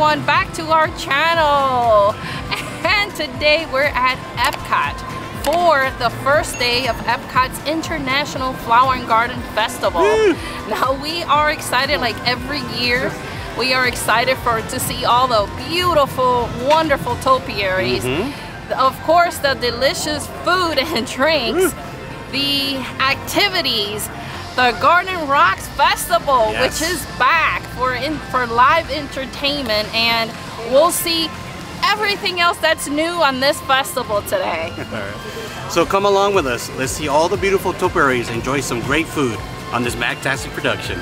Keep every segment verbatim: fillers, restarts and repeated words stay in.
everyone back to our channel. And today we're at Epcot for the first day of Epcot's International Flower and Garden Festival. Now we are excited, like every year we are excited for to see all the beautiful, wonderful topiaries, mm-hmm. of course the delicious food and drinks, the activities, the Garden Rocks Festival, yes. which is back for in for live entertainment, and we'll see everything else that's new on this festival today. All right. So come along with us. Let's see all the beautiful topiaries, enjoy some great food on this Magtastic production.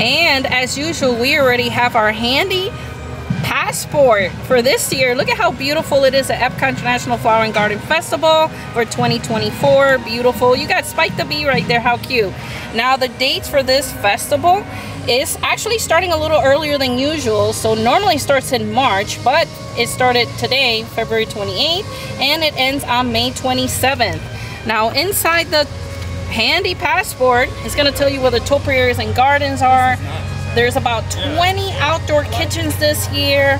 And as usual, we already have our handy passport for this year. Look at how beautiful it is at Epcot International Flower and Garden Festival for twenty twenty-four. Beautiful. You got Spike the Bee right there. How cute. Now the dates for this festival is actually starting a little earlier than usual. So normally it starts in March, but it started today, February twenty-eighth, and it ends on May twenty-seventh. Now inside the handy passport, it's going to tell you where the topiaries and gardens are. There's about twenty outdoor kitchens this year,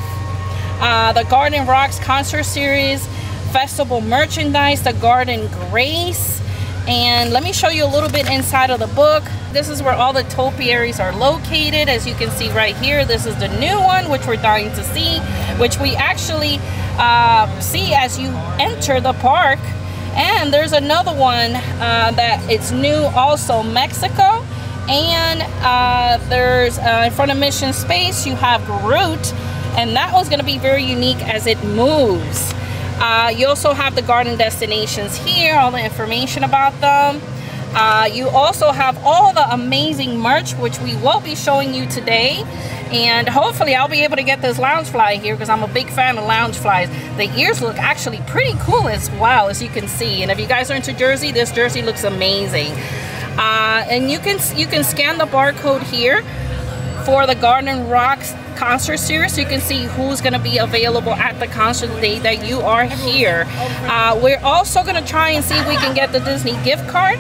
uh, the Garden Rocks concert series, festival merchandise, the Garden Grace, and let me show you a little bit inside of the book. This is where all the topiaries are located. As you can see right here, this is the new one, which we're dying to see, which we actually uh, see as you enter the park. And there's another one uh, that it's new also, Mexico. And uh, there's uh, in front of Mission Space, you have Groot. And that one's gonna be very unique as it moves. Uh, you also have the garden destinations here, all the information about them. Uh, you also have all the amazing merch, which we will be showing you today. And hopefully I'll be able to get this Loungefly here because I'm a big fan of Loungeflies. The ears look actually pretty cool as well, as you can see. And if you guys are into Jersey, this Jersey looks amazing. Uh, and you can, you can scan the barcode here for the Garden Rocks concert series, so you can see who's going to be available at the concert the day that you are here. Uh, we're also going to try and see if we can get the Disney gift card,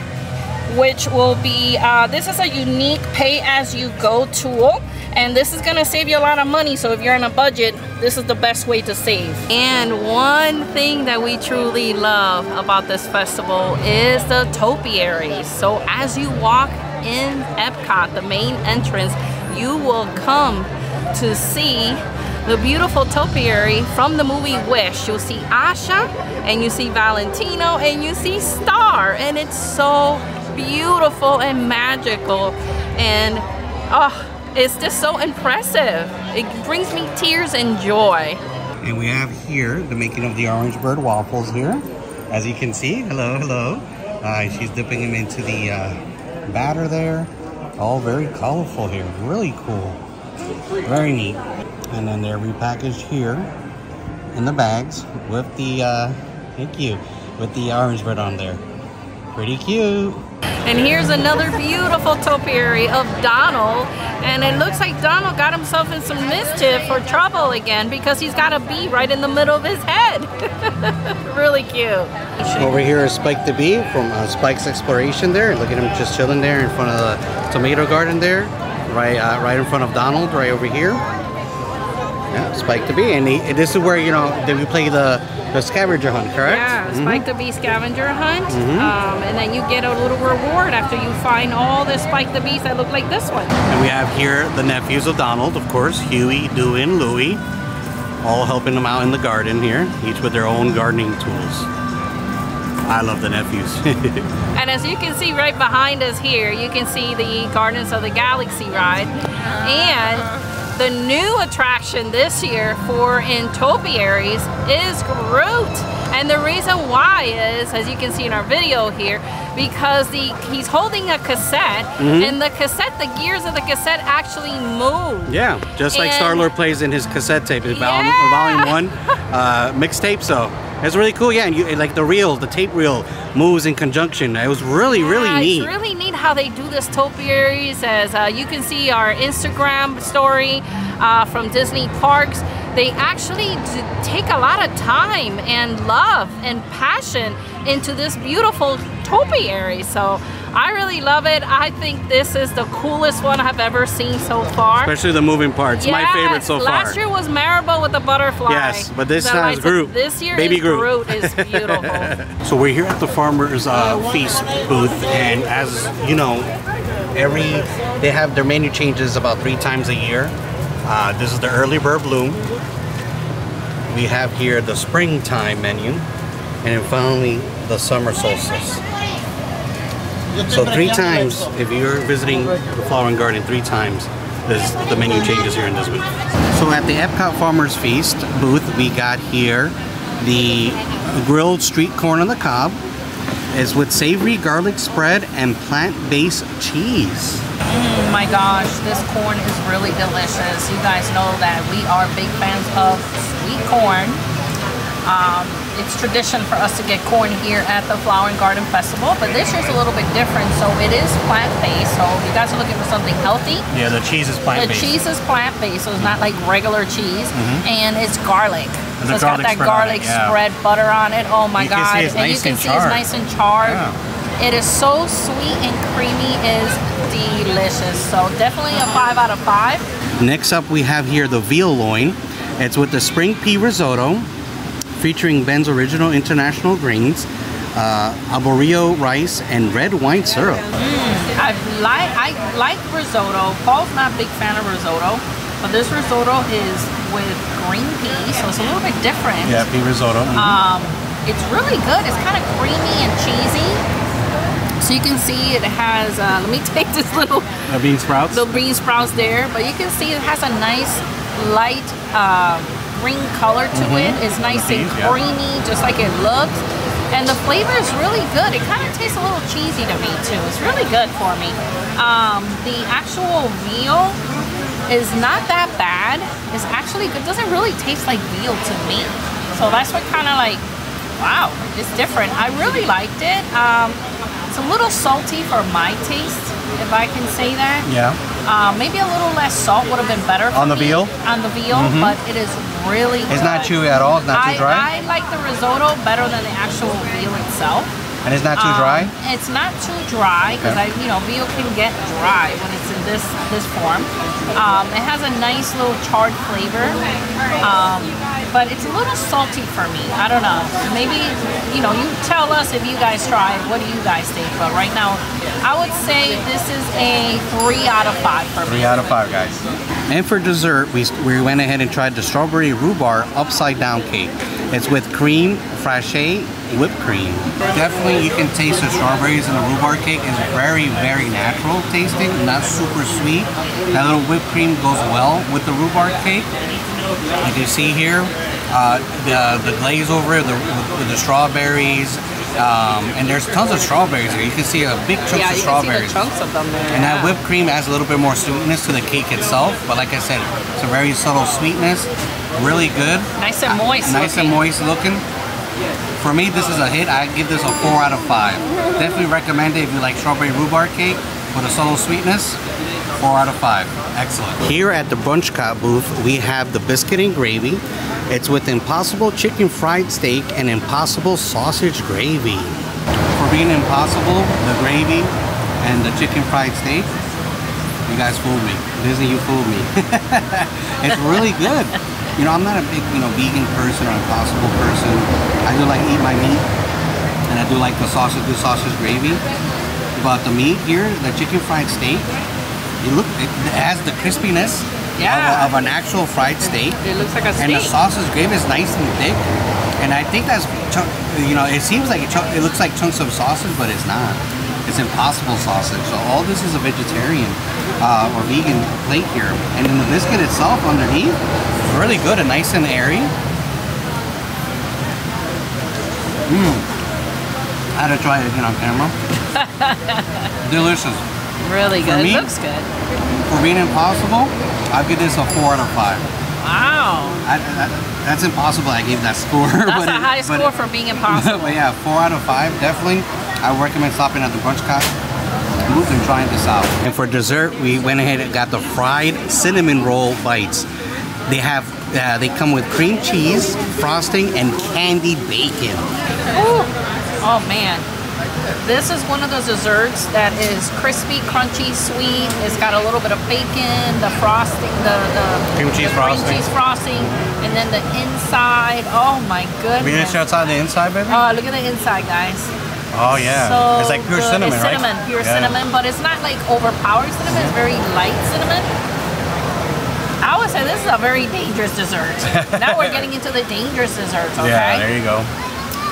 which will be, uh, this is a unique pay-as-you-go tool, and this is gonna save you a lot of money. So if you're on a budget, this is the best way to save. And one thing that we truly love about this festival is the topiaries. So as you walk in Epcot, the main entrance, you will come to see the beautiful topiary from the movie Wish. You'll see Asha, and you see Valentino, and you see Star, and it's so beautiful and magical, and oh, it's just so impressive. It brings me tears and joy. And we have here the making of the Orange Bird waffles here, as you can see. Hello, hello. Uh, she's dipping them into the uh, batter there. All very colorful here, really cool, very neat. And then they're repackaged here in the bags with the uh, thank you, with the Orange Bird on there. Pretty cute. And here's another beautiful topiary of Donald, and it looks like Donald got himself in some mischief or trouble again because he's got a bee right in the middle of his head. Really cute. Over here is Spike the Bee from uh, Spike's Exploration there. Look at him just chilling there in front of the tomato garden there, right uh, right in front of Donald right over here. Yeah, Spike the Bee, and he, this is where, you know, that we play the, the scavenger hunt, correct? Yeah, Spike mm-hmm. the Bee scavenger hunt, mm-hmm. um, and then you get a little reward after you find all the Spike the Bees that look like this one. And we have here the nephews of Donald, of course, Huey, Dewey, and Louie, all helping them out in the garden here, each with their own gardening tools. I love the nephews. And as you can see right behind us here, you can see the Gardens of the Galaxy ride, and the new attraction this year for in topiaries is Groot. And the reason why is, as you can see in our video here, because the he's holding a cassette, mm-hmm. and the cassette, the gears of the cassette actually move. Yeah, just like and Star-Lord plays in his cassette tape, yeah. volume, volume one uh, mixtape, so it's really cool. Yeah, and you, like the reel, the tape reel moves in conjunction. It was really, yeah, really neat. It's really neat how they do this topiaries. As uh, you can see our Instagram story uh, from Disney Parks, They actually take a lot of time and love and passion into this beautiful topiary. So I really love it. I think this is the coolest one I've ever seen so far. Especially the moving parts. Yes, my favorite so last far. Last year was Maribel with the butterfly. Yes, but this time is Groot. This year Baby is Groot. Groot is beautiful. So we're here at the Farmer's uh, Feast booth, and as you know, every they have their menu changes about three times a year. Uh, this is the early bird bloom. We have here the springtime menu, and then finally the summer solstice. So three times, if you're visiting the Flower and Garden three times, there's the menu changes here in this booth. So at the Epcot Farmer's Feast booth, we got here the grilled street corn on the cob. It's with savory garlic spread and plant-based cheese. Oh my gosh, this corn is really delicious. You guys know that we are big fans of sweet corn. Um, It's tradition for us to get corn here at the Flower and Garden Festival, but this year's a little bit different, so it is plant-based, so if you guys are looking for something healthy. Yeah, the cheese is plant-based. The cheese is plant-based, so it's not like regular cheese, mm-hmm. and it's garlic. And so it's got that garlic spread butter on it, oh my god. And you can see it's nice and charred. Yeah. It is so sweet and creamy, it is delicious, so definitely a five out of five. Next up we have here the veal loin. It's with the spring pea risotto, featuring Ben's original international greens, uh, arborio rice, and red wine syrup. Mm, I like I like risotto. Paul's not a big fan of risotto, but this risotto is with green peas, so it's a little bit different. Yeah, pea risotto. Mm-hmm. Um, it's really good. It's kind of creamy and cheesy. So you can see it has. Uh, let me take this little the bean sprouts. The bean sprouts there, but you can see it has a nice light. Uh, green color to mm-hmm. it. It's nice and creamy, yeah. just like it looks. And the flavor is really good. It kind of tastes a little cheesy to me too. It's really good for me. Um, the actual veal is not that bad. It's actually good. It doesn't really taste like veal to me. So that's what kind of like, wow, it's different. I really liked it. Um, it's a little salty for my taste, if I can say that. Yeah. Uh, maybe a little less salt would have been better for on the me, veal. On the veal, mm-hmm. but it is really. It's good. Not chewy at all. It's not I, too dry. I like the risotto better than the actual veal itself. And it's not too um, dry. It's not too dry because okay. I, you know, veal can get dry when it's in this this form. Um, it has a nice little charred flavor, um, but it's a little salty for me. I don't know. Maybe you know. You tell us if you guys try. What do you guys think? But right now, I would say this is a three out of five for me. Three out of five, guys. And for dessert, we, we went ahead and tried the strawberry rhubarb upside down cake. It's with cream, fraiche, whipped cream. Definitely you can taste the strawberries in the rhubarb cake. It's very, very natural tasting, not super sweet. That little whipped cream goes well with the rhubarb cake. Like you see here, uh, the, the glaze over it, the, with the strawberries, Um, and there's tons of strawberries here. You can see a big chunk yeah, of strawberries. Yeah, you can see the chunks of them there. And that whipped cream adds a little bit more sweetness to the cake itself. But like I said, it's a very subtle sweetness. Really good. Nice and moist. Uh, nice and moist looking. For me, this is a hit. I give this a four out of five. Definitely recommend it if you like strawberry rhubarb cake with a subtle sweetness. Four out of five. Excellent. Here at the Brunch Cot booth, we have the biscuit and gravy. It's with Impossible Chicken Fried Steak and Impossible Sausage Gravy. For being Impossible, the gravy, and the chicken fried steak, you guys fooled me. Disney, you fooled me. It's really good. You know, I'm not a big, you know, vegan person or Impossible person. I do like eat my meat, and I do like the sausage, the sausage gravy. But the meat here, the chicken fried steak, it, look, it has the crispiness. Yeah. Of, a, of an actual fried steak. It looks like a steak. And the sausage gravy is nice and thick. And I think that's, you know, it seems like it, it looks like chunks of sausage, but it's not. It's Impossible sausage. So all this is a vegetarian uh, or vegan plate here. And then the biscuit itself underneath, really good and nice and airy. Mmm. I had to try it again on camera. Delicious. Really good. For me, it looks good. For being Impossible, I'll give this a four out of five. Wow. I, I, that's Impossible I gave that score. That's but a it, high score it, for being Impossible. But yeah, four out of five, definitely. I recommend stopping at the Brunch Cot booth and trying this out. And for dessert, we went ahead and got the fried cinnamon roll bites. They have uh, they come with cream cheese, frosting, and candied bacon. Ooh. Oh man, this is one of those desserts that is crispy, crunchy, sweet. It's got a little bit of bacon, the frosting, the, the cream cheese the frosting, cream cheese frosting, and then the inside. Oh my goodness! We gonna show outside the inside, baby. Oh, uh, look at the inside, guys. Oh yeah, so it's like pure good. cinnamon, it's right? cinnamon, pure yeah. cinnamon, but it's not like overpowering cinnamon, it's very light cinnamon. I would say this is a very dangerous dessert. Now we're getting into the dangerous desserts, okay? Yeah, there you go.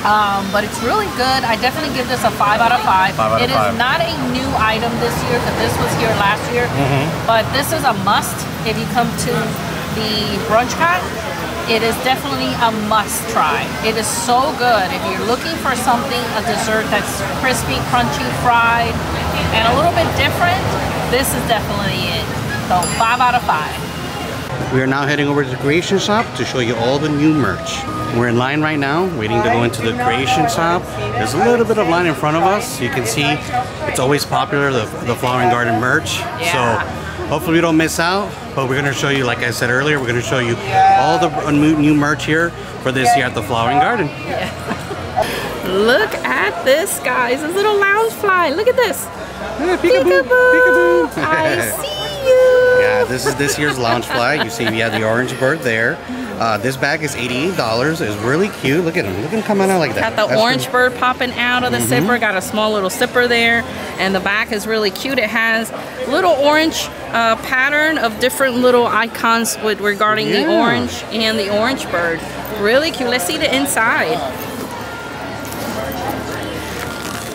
Um, but it's really good. I definitely give this a five out of five. five out it of five. Is not a new item this year, because this was here last year, mm-hmm. but this is a must if you come to the Brunch Cot. It is definitely a must try. It is so good. If you're looking for something, a dessert that's crispy, crunchy, fried, and a little bit different, this is definitely it. So five out of five. We are now heading over to the Creations Shop to show you all the new merch. We're in line right now, waiting to go into the Creations Shop. There's a little bit of line in front of us. You can see it's always popular, the, the flower and garden merch. Yeah. So. Hopefully we don't miss out, but we're gonna show you, like I said earlier, we're gonna show you all the new merch here for this year at the Flower and Garden. Yeah. Look at this, guys, this little Loungefly. Look at this. Yeah, peekaboo, peekaboo. peekaboo. I see you. Yeah, this is this year's Loungefly. You see we have the orange bird there. Uh, this bag is eighty-eight dollars. It's really cute. Look at him. Look at him coming out like that. Got the orange bird popping out of the mm-hmm. zipper. Got a small little zipper there. And the back is really cute. It has little orange uh, pattern of different little icons with regarding yeah. the orange and the orange bird. Really cute. Let's see the inside.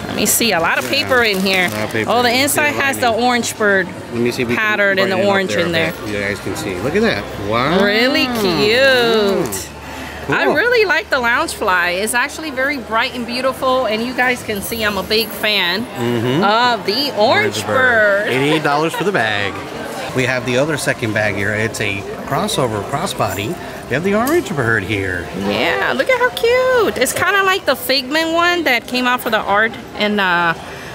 Let me see. A lot of paper in here. Paper. Oh, the inside has the orange bird Let me see if we pattern and the orange there, in there. Okay. You guys can see. Look at that. Wow. Really cute. Wow. Cool. I really like the Loungefly. It's actually very bright and beautiful, and you guys can see I'm a big fan mm-hmm. of the orange bird. bird. eighty-eight dollars for the bag. We have the other second bag here. It's a crossover, crossbody. We have the orange bird here. Yeah, look at how cute. It's kind of like the Figment one that came out for the art and uh,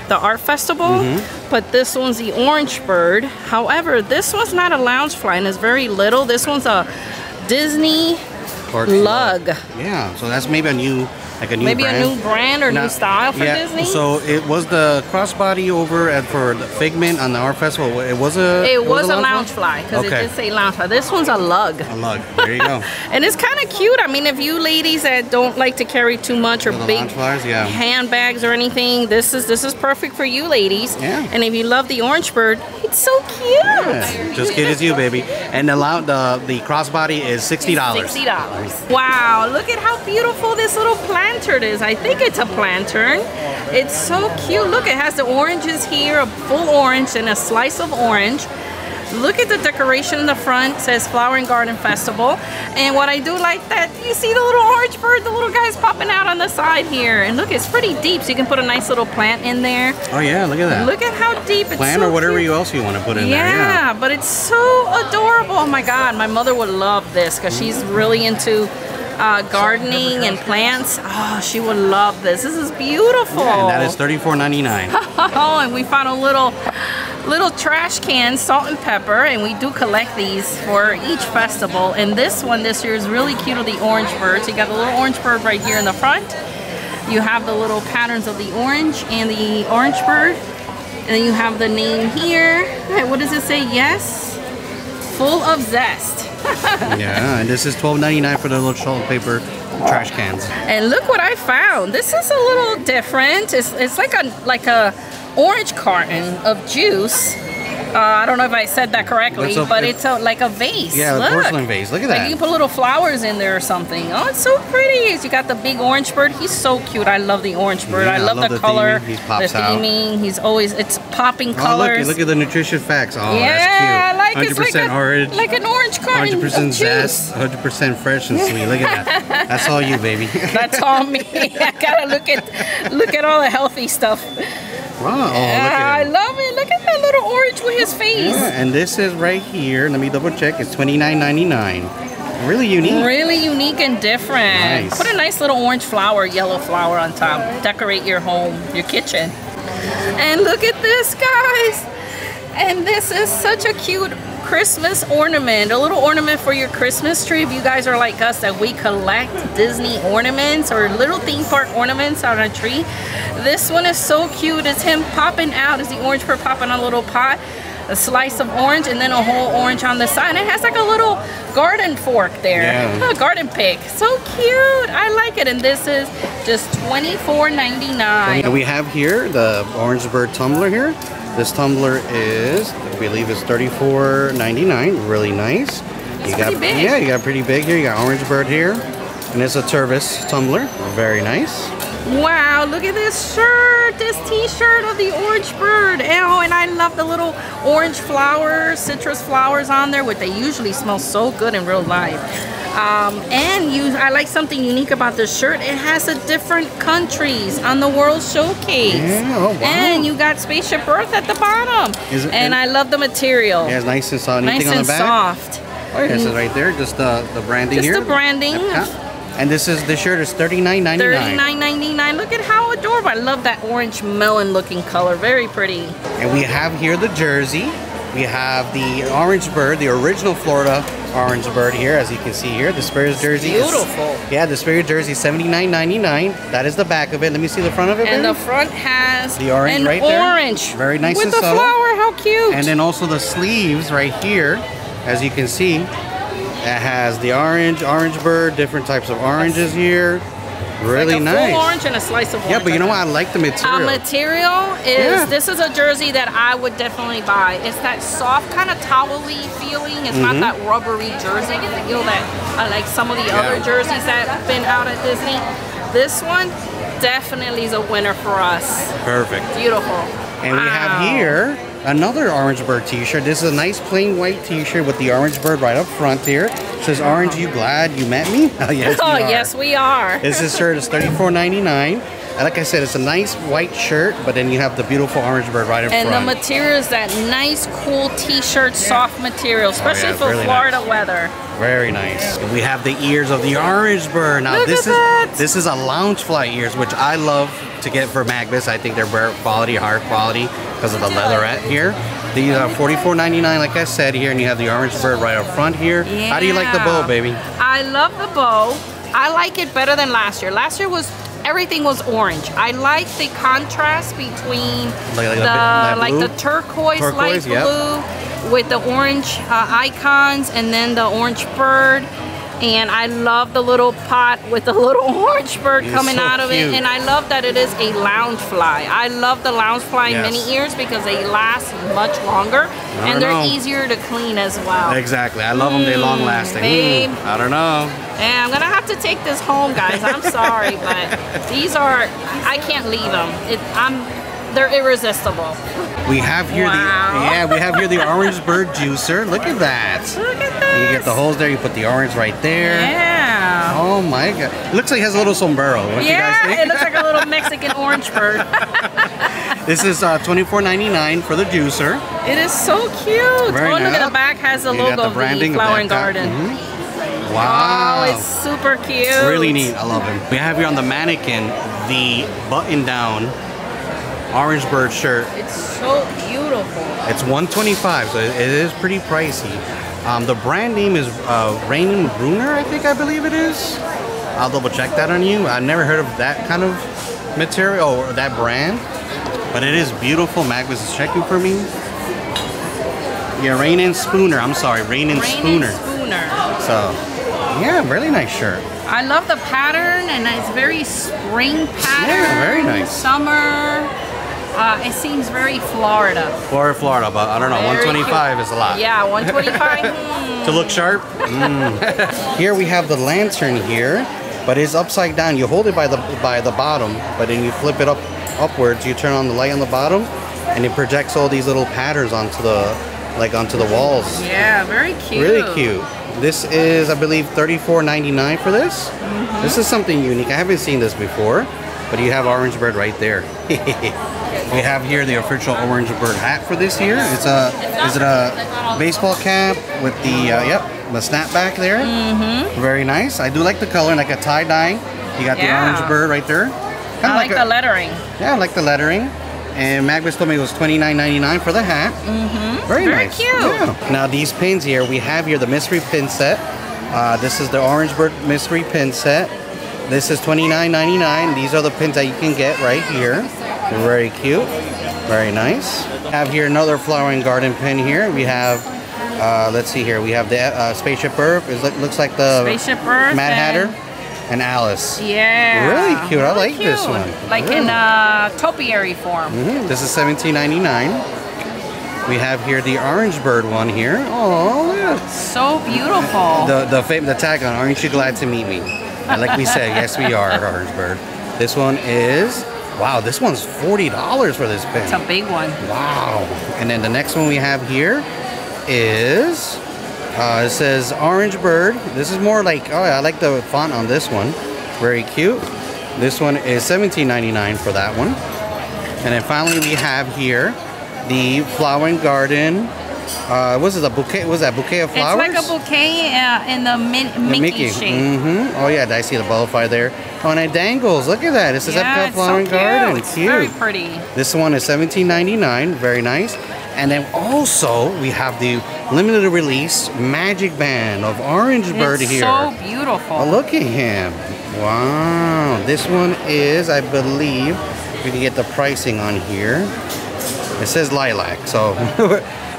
the art festival. Mm-hmm. But this one's the orange bird. However, this one's not a Loungefly and it's very little. This one's a Disney Park lug. Yeah, so that's maybe a new Like a new Maybe brand. a new brand or Not, new style for yeah, Disney? So it was the crossbody over at for the Figment on the Art Festival. It was a It, it was, was a Loungefly because okay. it did say Loungefly. This one's a lug. A lug. There you go. And it's kind of cute. I mean, if you ladies that don't like to carry too much or the big yeah. handbags or anything, this is this is perfect for you ladies. Yeah. And if you love the orange bird, it's so cute. Yeah. Just cute as you, baby. And the the, the crossbody is sixty dollars. sixty dollars. Wow. Look at how beautiful this little plant Lantern is. I think it's a lantern. It's so cute. Look, it has the oranges here, a full orange and a slice of orange. Look at the decoration in the front. It says Flower and Garden Festival. And what I do like that you see the little orange bird, the little guy's popping out on the side here. And look, it's pretty deep, so you can put a nice little plant in there. Oh yeah, look at that. Look at how deep it's Plant so or whatever cute. else you want to put in yeah, there. Yeah, but it's so adorable. Oh my God, my mother would love this because she's really into Uh, gardening and plants. Oh, she would love this. This is beautiful. Yeah, and that is thirty-four ninety-nine. Oh, and we found a little little trash can, salt and pepper, and we do collect these for each festival. And this one this year is really cute with the orange bird. So you got the little orange bird right here in the front. You have the little patterns of the orange and the orange bird. And then you have the name here. Right, what does it say? Yes. Full of zest. Yeah, and this is twelve ninety-nine for the little salt paper trash cans. And look what I found. This is a little different. It's, it's like a like a orange carton of juice. Uh, I don't know if I said that correctly, a, but it's, it's a, like a vase. Yeah, look. A porcelain vase. Look at that. Like you can put little flowers in there or something. Oh, it's so pretty. You got the big orange bird. He's so cute. I love the orange bird. Yeah, I, love I love the, the color. Theming. He pops the theming. Out. He's always, it's popping colors. Oh, look, look at the nutrition facts. Oh, yeah, that's cute. Like it's like, a, orange, like an orange card. one hundred percent zest. one hundred percent fresh and sweet. Look at that. That's all you, baby. That's all me. I gotta look at, look at all the healthy stuff. Wow. Oh, yeah, look at I love it. Look at that little orange with his face. Yeah, and this is right here. Let me double check. It's twenty-nine ninety-nine. Really unique. Really unique and different. Nice. Put a nice little orange flower, yellow flower on top. Decorate your home, your kitchen. And look at this, guys. And this is such a cute Christmas ornament, a little ornament for your Christmas tree. If you guys are like us that we collect Disney ornaments or little theme park ornaments on a tree, this one is so cute. It's him popping out. It's the orange bird popping on a little pot, a slice of orange, and then a whole orange on the side. And it has like a little garden fork there, yeah. A garden pick. So cute, I like it. And this is just twenty-four ninety-nine. And we have here the Orange Bird tumbler here. This tumbler is, I believe it's thirty-four ninety-nine, really nice. It's you got, pretty big. Yeah, you got pretty big here. You got Orange Bird here. And it's a Tervis tumbler, very nice. Wow, look at this shirt, this t-shirt of the Orange Bird. Oh, and I love the little orange flowers, citrus flowers on there, which they usually smell so good in real life. Um, and you, I like something unique about this shirt. It has a different countries on the World Showcase. Yeah, oh, wow. And you got Spaceship Earth at the bottom. Is it, and it, I love the material. Yeah, it's nice and soft. Anything nice on and the back? soft. Oh, yeah, this is right there, just the, the branding just here. Just the branding. Epcot. And this is, the shirt is thirty-nine ninety-nine. thirty-nine ninety-nine. Look at how adorable. I love that orange melon looking color. Very pretty. And we have here the jersey. We have the Orange Bird, the original Florida Orange Bird here, as you can see here. The Spirit Jersey is beautiful. Yeah, the Spirit Jersey is seventy-nine ninety-nine. That is the back of it. Let me see the front of it. And baby. The front has the orange an right orange. There. Very nice with and the subtle. flower. How cute. And then also the sleeves right here, as you can see. It has the orange, Orange Bird, different types of oranges here. Really like a nice. Full orange and a slice of orange. Yeah, but you know what? I like the material. The material is, yeah. This is a jersey that I would definitely buy. It's that soft kind of towel-y feeling. It's mm-hmm. not that rubbery jersey. You know that, uh, like some of the yeah. other jerseys that have been out at Disney. This one definitely is a winner for us. Perfect. Beautiful. And wow. we have here another Orange Bird t-shirt. This is a nice plain white t-shirt with the Orange Bird right up front here. It says, Orange, you glad you met me? Oh, yes, oh, we are. Yes, we are. This is shirt is thirty-four ninety-nine. And like I said, it's a nice white shirt, but then you have the beautiful Orange Bird right up and front. And the material is that nice, cool t-shirt, yeah. soft material, especially oh, yeah, for really Florida nice. weather. Very nice. And we have the ears of the Orange Bird. Now Look this is that. this is a Loungefly ears, which I love to get for Magnus. I think they're rare quality, hard quality, because of the leatherette here. These are forty-four ninety-nine, like I said here, and you have the Orange Bird right up front here. Yeah. How do you like the bow, baby? I love the bow. I like it better than last year. Last year was, everything was orange. I like the contrast between like, like the, light like the turquoise, turquoise light yep. blue with the orange uh, icons and then the Orange Bird. And I love the little pot with the little orange bird it's coming so out of cute. it. And I love that it is a Loungefly. I love the Loungefly yes. mini ears because they last much longer. I and they're know. easier to clean as well. Exactly. I love mm, them. They're long lasting. Babe. Mm, I don't know. Yeah, I'm going to have to take this home, guys. I'm sorry, but these are, I can't leave them. It, I'm... They're irresistible. We have here wow. the yeah, we have here the Orange Bird juicer. Look at that. Look at that. You get the holes there. You put the orange right there. Yeah. Oh my God. It looks like it has a little sombrero. What yeah, you guys think? It looks like a little Mexican Orange Bird. This is uh, twenty-four ninety-nine for the juicer. It is so cute. Very oh, nice. Look at the back has the you logo the of the Flower and Garden. Mm-hmm. Wow. Oh, it's super cute. It's really neat. I love it. We have here on the mannequin the button-down Orange Bird shirt. It's so beautiful. It's one twenty-five, so it is pretty pricey. Um, the brand name is uh, Rainin' Spooner, I think I believe it is. I'll double check that on you. I've never heard of that kind of material or that brand, but it is beautiful. Magnus is checking for me. Yeah, Rainin' Spooner. I'm sorry, Rainin' Spooner. Spooner. So, yeah, really nice shirt. I love the pattern, and it's very spring pattern. Yeah, very nice. Summer. Uh, it seems very Florida. Florida, Florida, but I don't know, very one twenty-five cute. Is a lot. Yeah, one twenty-five. mm. To look sharp. Mm. Here we have the lantern here, but it's upside down. You hold it by the by the bottom, but then you flip it up upwards. You turn on the light on the bottom, and it projects all these little patterns onto the like onto the walls. Yeah, very cute. Really cute. This is, I believe, thirty-four ninety-nine for this. Mm-hmm. This is something unique. I haven't seen this before, but you have Orange Bird right there. We have here the official Orange Bird hat for this year. It's a, is it a baseball cap with the, uh, yep, the snapback there. Mm-hmm. Very nice. I do like the color, like a tie dye. You got yeah. the Orange Bird right there. Kinda I like, like a, the lettering. Yeah, I like the lettering. And Magnus told me it was twenty-nine ninety-nine for the hat. Mm-hmm. Very, Very nice. Very cute. Yeah. Now these pins here, we have here the mystery pin set. Uh, this is the Orange Bird mystery pin set. This is twenty-nine ninety-nine. These are the pins that you can get right here. They're very cute. Very nice. Have here another flower and garden pin here. We have, uh, let's see here. We have the uh, Spaceship Earth. It looks like the Spaceship Earth Mad Hatter. And Alice. Yeah. Really cute. Really I like cute. This one. Like yeah. in a uh, topiary form. Mm-hmm. This is seventeen ninety-nine. We have here the Orange Bird one here. Oh, yeah. So beautiful. The the, the tag on, aren't you glad to meet me? And like we said, yes we are, Orange Bird. This one is, wow, this one's forty dollars for this pin. It's a big one. Wow. And then the next one we have here is... Uh, it says Orange Bird. This is more like, oh yeah, I like the font on this one. Very cute. This one is seventeen ninety-nine for that one. And then finally we have here the Flower and Garden. Uh, what is a bouquet? What is that, bouquet of flowers? It's like a bouquet uh, in the min Mickey, Mickey shape. Mm-hmm. Oh yeah, I see the butterfly there. Oh, and it dangles. Look at that. This is yeah, Epcot Flower and so Garden. It's cute. Very pretty. This one is seventeen ninety-nine. Very nice. And then also we have the limited release Magic Band of Orange Bird it's here. It's so beautiful. Oh, look at him. Wow. This one is, I believe, we can get the pricing on here. It says lilac. So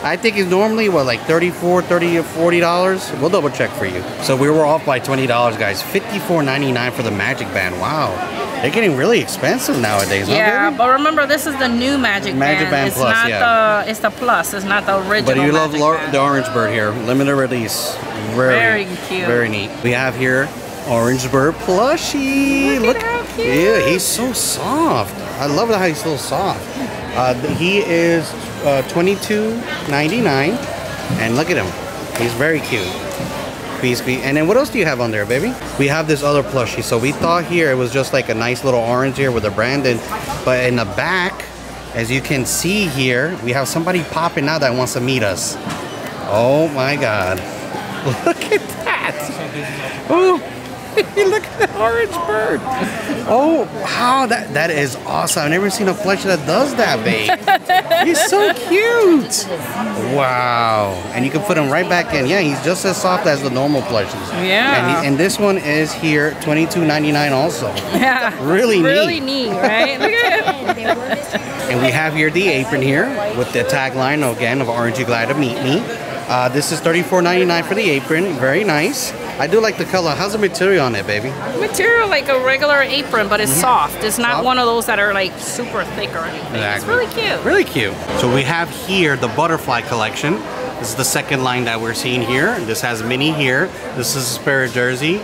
I think it's normally, what, like thirty-four, thirty, or forty dollars? We'll double check for you. So we were off by twenty dollars, guys. fifty-four ninety-nine for the Magic Band. Wow. They're getting really expensive nowadays, yeah, but remember, this is the new Magic Band. Magic Band Plus, not yeah. The, it's the Plus. It's not the original. But you love the Orange Bird here. Limited release. Very, very cute. Very neat. We have here Orange Bird plushie. Look, Look. At how cute. Yeah, he's so soft. I love how he's so soft. Uh, he is uh, twenty-two ninety-nine. And look at him. He's very cute. And then what else do you have on there, baby? We have this other plushie. So we thought here it was just like a nice little orange here with a Brandon. But in the back, as you can see here, we have somebody popping out that wants to meet us. Oh my God. Look at that. Oh, look at that Orange Bird. Oh, wow. That, that is awesome. I've never seen a plushie that does that, babe. He's so cute. Wow. And you can put him right back in. Yeah, he's just as soft as the normal plushies. Yeah. And, he, and this one is here, twenty-two ninety-nine also. Yeah. Really neat. Really neat, right? Look at it. And we have here the apron here with the tagline, again, of Aren't You Glad to Meet Me? Uh, this is thirty-four ninety-nine for the apron. Very nice. I do like the color. How's the material on it, baby? Material like a regular apron, but it's mm-hmm. soft. It's not soft? One of those that are like super thick or anything. Exactly. It's really cute. Really cute. So we have here the butterfly collection. This is the second line that we're seeing here. This has Minnie here. This is Spirit Jersey.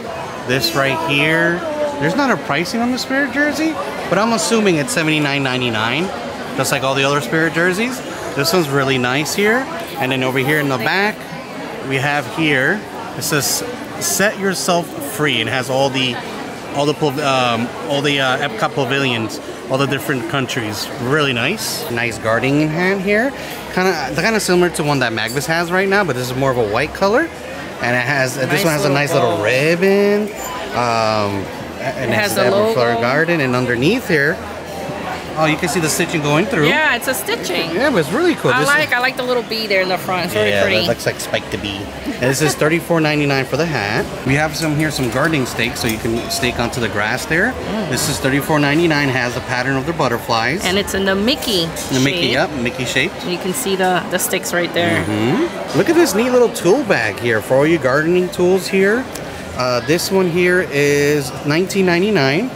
This right here. There's not a pricing on the Spirit Jersey, but I'm assuming it's seventy-nine ninety-nine. Just like all the other Spirit Jerseys. This one's really nice here. And then over here in the back, we have here, it says set yourself free and has all the all the um, all the uh, Epcot pavilions, all the different countries. Really nice. Nice gardening hand here, kind of kind of similar to one that Magnus has right now, but this is more of a white color, and it has nice this one has a nice little gold. ribbon, um, and it has a flower garden, and underneath here. Oh, you can see the stitching going through. Yeah, it's a stitching. Yeah, but it's really cool. I this like is... I like the little bee there in the front. It's yeah, really pretty. Yeah, it looks like Spike the Bee. And this is thirty-four ninety-nine for the hat. We have some here, some gardening stakes, so you can stake onto the grass there. Mm. This is thirty-four ninety-nine, has the pattern of the butterflies. And it's in the Mickey The shape. Mickey, yep, Mickey shaped. And you can see the, the sticks right there. Mm-hmm. Look at this neat little tool bag here for all your gardening tools here. Uh, this one here is nineteen ninety-nine.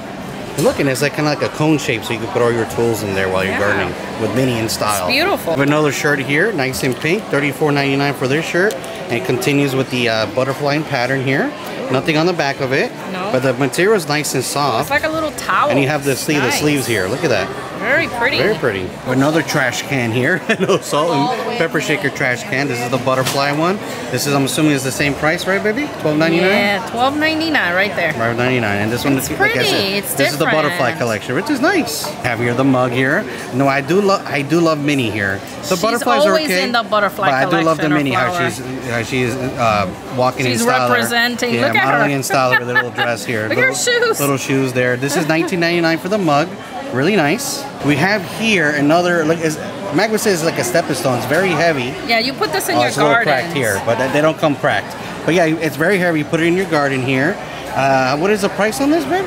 Look, and it's like kind of like a cone shape, so you can put all your tools in there while you're yeah. gardening with Minnie in style. It's beautiful. We have another shirt here, nice and pink, thirty-four ninety-nine for this shirt, and it continues with the uh, butterfly pattern here. Nothing on the back of it, no. But the material is nice and soft. It's like a little towel. And you have the sleeve, nice. the sleeves here. Look at that. Very pretty. Very pretty. Another trash can here, no salt and pepper shaker trash can. This is the butterfly one. This is, I'm assuming, is the same price, right, baby? twelve ninety-nine. Yeah, twelve ninety-nine right there. twelve ninety-nine, and this one is pretty. Like I said, it's this different. Is the butterfly collection, which is nice. Have here the mug here. No, I do love, I do love Minnie here. The she's butterflies are okay. She's always in the butterfly collection. But I do love the Minnie how she's how she's uh, walking she's in style. She's representing. Yeah, look modeling at her. In style with a little dress here. Look little, at her shoes. Little shoes there. This is nineteen ninety-nine for the mug. really nice. We have here another, like, is, Magma says it's like a stepping stone. It's very heavy. Yeah, you put this in uh, your garden. It's a little cracked here, but they don't come cracked. But yeah, it's very heavy. You put it in your garden here. Uh, what is the price on this, babe?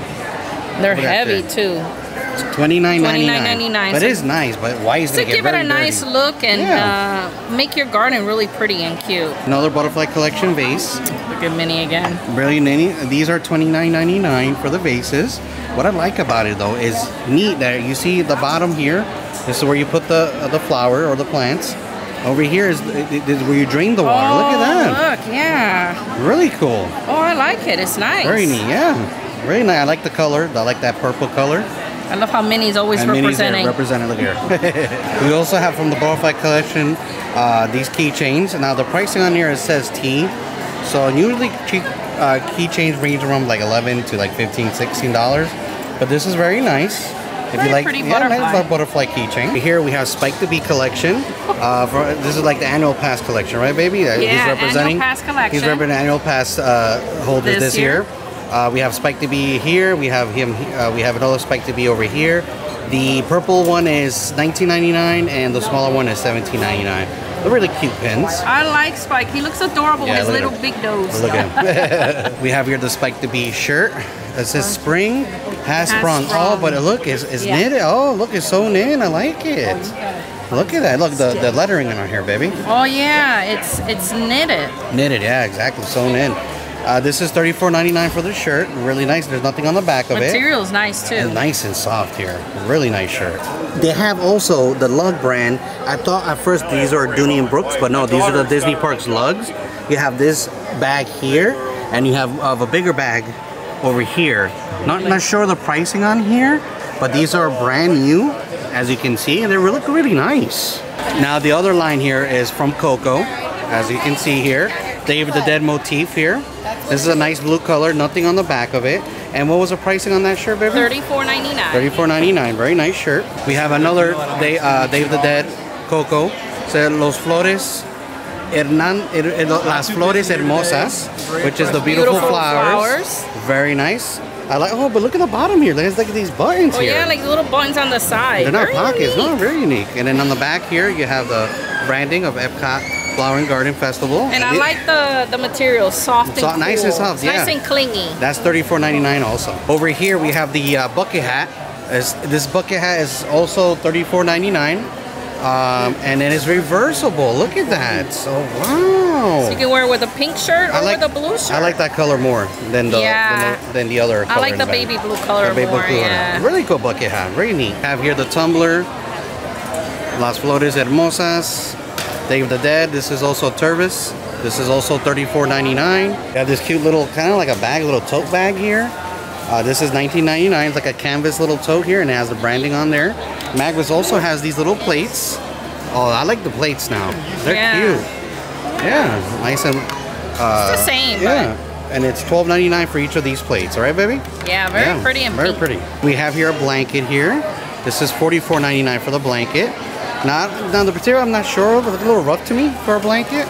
They're heavy too. twenty-nine ninety-nine. But it is nice, but why is it get very dirty? To give it a nice look and yeah. uh, make your garden really pretty and cute. Another butterfly collection vase. Look at Minnie again. Really mini. These are twenty-nine ninety-nine for the vases. What I like about it though is neat that you see the bottom here. This is where you put the uh, the flower or the plants. Over here is, is where you drain the water. Oh, look at that. Look, yeah. Really cool. Oh, I like it. It's nice. Very neat, yeah. Really nice. I like the color. I like that purple color. I love how Minnie's always and representing. Minnie's represented, look here. We also have from the Butterfly Collection uh, these keychains. Now the pricing on here, it says T. So usually cheap uh, keychains range from like eleven to like fifteen, sixteen dollars. But this is very nice. If very you like, pretty yeah, butterfly. Nice butterfly keychain. Here we have Spike the Bee collection. Uh, for, this is like the annual pass collection, right, baby? Yeah, he's representing, annual pass collection. He's representing annual pass uh, holders this, this year. year. Uh, we have Spike the Bee here. We have him. Uh, we have another Spike the Bee over here. The purple one is nineteen ninety-nine, and the smaller one is seventeen ninety-nine. They're really cute pins. I like Spike. He looks adorable yeah, with his little big nose. Look at him. We have here the Spike the Bee shirt. It says spring. Has sprung. Oh, but look, it's, it's yeah. knitted. Oh, look, it's sewn in. I like it. Look at that. Look, the, the lettering on our hair, baby. Oh, yeah. It's it's knitted. Knitted, yeah, exactly. Sewn in. Uh, this is thirty-four ninety-nine for the shirt. Really nice. There's nothing on the back of Material's it. Material's nice, too. And nice and soft here. Really nice shirt. They have also the Lug brand. I thought at first these are Dooney and Brooks, but no, these are the Disney Parks Lugs. You have this bag here, and you have uh, a bigger bag over here. Not not sure the pricing on here, but these are brand new, as you can see, and they look really nice. Now the other line here is from Coco, as you can see here. Day of the Dead motif here. This is a nice blue color, nothing on the back of it. And what was the pricing on that shirt, baby? thirty-four ninety-nine. thirty-four ninety-nine. Very nice shirt. We have another Day, uh, Day of the Dead Coco. So Los Flores. Hernan, er, er, las flores hermosas, which is the beautiful, beautiful flowers. flowers. Very nice. I like. Oh, but look at the bottom here. There's like these buttons oh, here. Oh yeah, like little buttons on the side. They're not very pockets. Unique. No, very unique. And then on the back here, you have the branding of Epcot Flower and Garden Festival. And I it, like the the material, soft and soft, cool. Nice and soft. Yeah. Nice and clingy. That's thirty-four ninety-nine also. Over here we have the uh, bucket hat. It's, this bucket hat is also thirty-four ninety-nine. Um, and it is reversible. Look at that. So, wow. So you can wear it with a pink shirt or like, with a blue shirt. I like that color more than the, yeah. than, the than the other color. I like the baby blue color the baby more, blue yeah. color. Really cool bucket hat. Very neat. Have here the tumbler. Las Flores Hermosas. Day of the Dead. This is also Tervis. This is also thirty-four ninety-nine. Got this cute little, kind of like a bag, little tote bag here. Uh, this is nineteen ninety-nine. It's like a canvas little tote here, and it has the branding on there. Magmas also has these little plates. Oh, I like the plates now. They're yeah. cute. Yeah, nice and. Uh, it's the same. Yeah, but... and it's twelve ninety-nine for each of these plates. All right, baby. Yeah, very yeah, pretty and very pink. pretty. We have here a blanket here. This is forty-four ninety-nine for the blanket. Not now the material. I'm not sure. It looked a little rough to me for a blanket.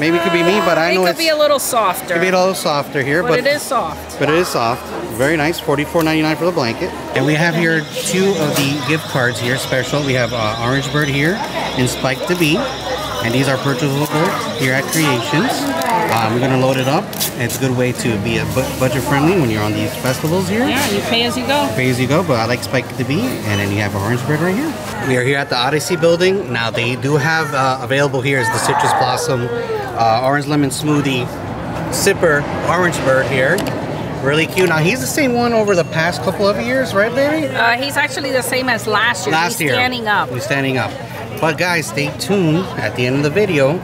Maybe it could be me, but I it know it's... It could be a little softer. It could be a little softer here, but... But it is soft. But it is soft. Very nice. forty-four ninety-nine for the blanket. And we have here two of the gift cards here, special. We have uh, Orange Bird here and Spike the Bee. And these are purchasable here at Creations. Uh, we're going to load it up. It's a good way to be a bu budget-friendly when you're on these festivals here. Yeah, you pay as you go. Pay as you go, but I like Spike the Bee. And then you have Orange Bird right here. We are here at the Odyssey building. Now, they do have uh, available here is the Citrus Blossom... Uh, orange lemon smoothie sipper Orange Bird here. Really cute. Now he's the same one over the past couple of years, right, baby? Uh, he's actually the same as last year. Last he's year. standing up. He's standing up. But guys, stay tuned. At the end of the video,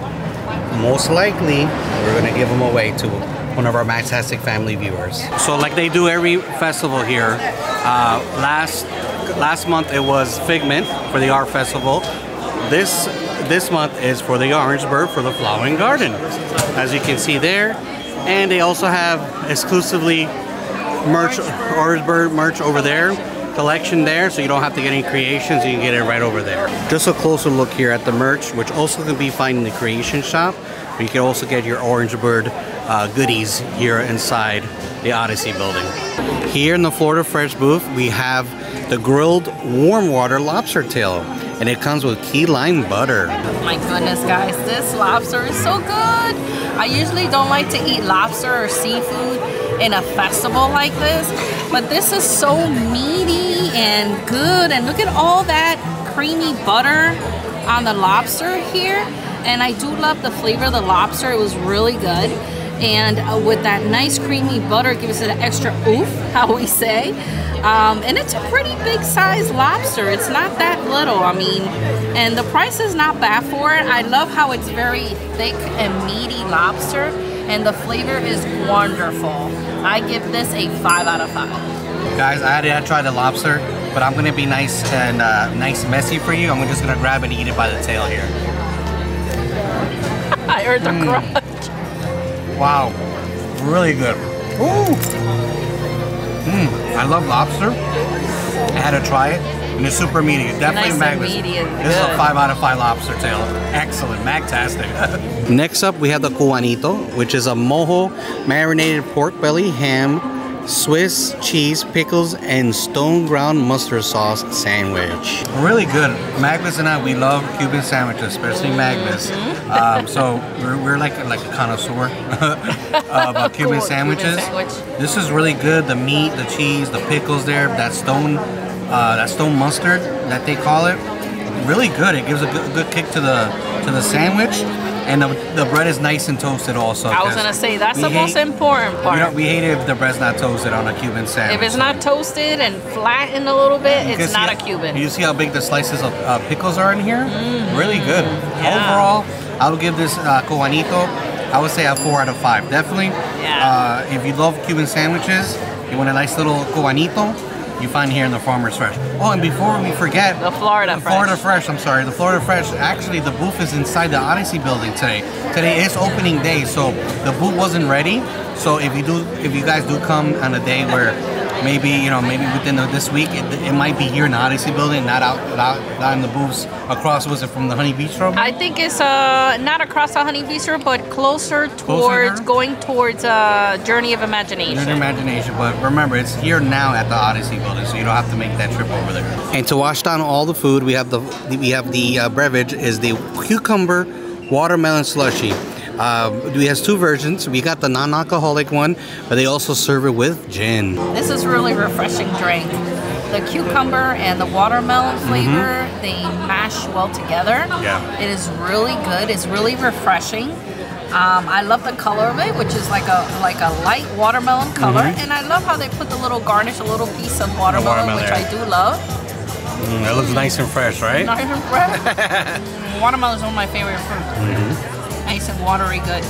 most likely we're going to give them away to one of our Magtastic family viewers. So like they do every festival here, uh, last last month it was Figment for the art festival. This This month is for the Orange Bird for the Flowering Garden, as you can see there. And they also have exclusively merch, Orange Bird merch over there, collection there, so you don't have to get any creations, you can get it right over there. Just a closer look here at the merch, which also can be found in the Creation Shop. But you can also get your Orange Bird uh, goodies here inside the Odyssey building. Here in the Florida Fresh booth, we have the grilled warm water lobster tail. And it comes with key lime butter. My goodness, guys, this lobster is so good. I usually don't like to eat lobster or seafood in a festival like this, but this is so meaty and good. And look at all that creamy butter on the lobster here. And I do love the flavor of the lobster. It was really good. And uh, with that nice creamy butter, it gives it an extra oof, how we say. Um, and it's a pretty big size lobster. It's not that little, I mean, and the price is not bad for it. I love how it's very thick and meaty lobster, and the flavor is wonderful. I give this a five out of five. Guys, I did not try the lobster, but I'm gonna be nice and uh, nice messy for you. I'm just gonna grab and eat it by the tail here. I heard the mm. crunch. Wow, really good. Ooh. Mm, I love lobster. I had to try it, and it's super meaty. It's definitely nice Magnus. This is a five out of five lobster tail. Excellent, magtastic. Next up, we have the Cubanito, which is a mojo marinated pork belly, ham, Swiss cheese, pickles, and stone ground mustard sauce sandwich. Really good. Magnus and I, we love Cuban sandwiches, especially Magnus. Mm-hmm. um, so we're, we're like like a connoisseur of uh, Cuban cool. sandwiches. Cuban sandwich. This is really good. The meat, the cheese, the pickles there. That stone, uh, that stone mustard that they call it. Really good. It gives a good, good kick to the to the sandwich. And the, the bread is nice and toasted also. I was gonna say, that's the hate, most important part. We, don't, we hate it if the bread's not toasted on a Cuban sandwich. If it's not toasted and flattened a little bit, it's not a Cuban. You see how big the slices of uh, pickles are in here? Mm-hmm. Really good. Yeah. Overall, I would give this uh, Cubanito, I would say a four out of five. Definitely, yeah. uh, if you love Cuban sandwiches, you want a nice little Cubanito, you find here in the Farmer's Fresh. Oh, and before we forget, the Florida the Fresh. Florida Fresh, I'm sorry, the Florida Fresh. Actually, the booth is inside the Odyssey building today. Today is opening day, so the booth wasn't ready. So if you do, if you guys do come on a day where maybe you know, maybe within the, this week, it, it might be here in the Odyssey building, not out, not, not in the booths across. Was it from the Honey Beach Road? I think it's uh not across the Honey Beach Road, but closer towards closer? going towards uh, Journey of Imagination. Journey of Imagination, but remember, it's here now at the Odyssey building. So you don't have to make that trip over there. And to wash down all the food, we have the we have the uh, beverage is the cucumber watermelon slushie. Uh, we has two versions. We got the non-alcoholic one, but they also serve it with gin. This is really refreshing drink. The cucumber and the watermelon flavor, mm-hmm. they mash well together. Yeah, it is really good. It's really refreshing. Um, I love the color of it, which is like a like a light watermelon color, mm-hmm. and I love how they put the little garnish, a little piece of watermelon, watermelon which there. I do love. Mm, it looks nice and fresh, right? Nice and fresh. Watermelon is one of my favorite fruits. Mm-hmm. Nice and watery good.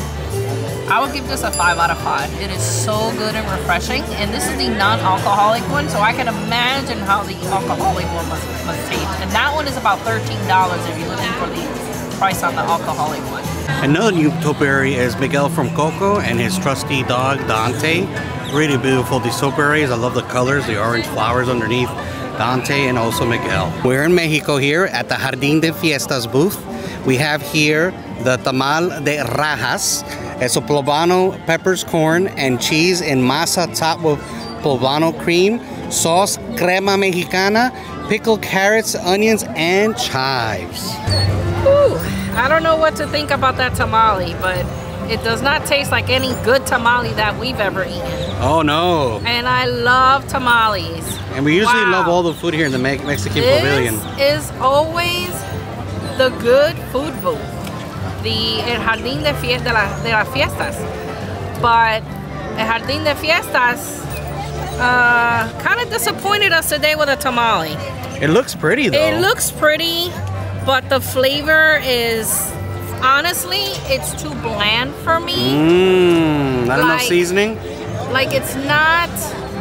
I would give this a five out of five. It is so good and refreshing, and this is the non-alcoholic one, so I can imagine how the alcoholic one must, must taste. And that one is about thirteen dollars if you're looking for the price on the alcoholic one. Another new topiary is Miguel from Coco and his trusty dog Dante. Really beautiful, these topiaries. I love the colors, the orange flowers underneath Dante and also Miguel. We're in Mexico here at the Jardin de Fiestas booth. We have here the tamal de rajas. It's a poblano, peppers, corn, and cheese in masa topped with poblano cream, sauce, crema mexicana, pickled carrots, onions, and chives. Ooh. I don't know what to think about that tamale, but it does not taste like any good tamale that we've ever eaten. Oh no. And I love tamales. And we usually wow. love all the food here in the Me Mexican this Pavilion. This is always the good food booth. The El Jardín de, Fies de, la de las Fiestas. But El Jardín de Fiestas uh, kind of disappointed us today with a tamale. It looks pretty though. It looks pretty. But the flavor is, honestly, it's too bland for me. Mmm, not like, enough seasoning? Like it's not,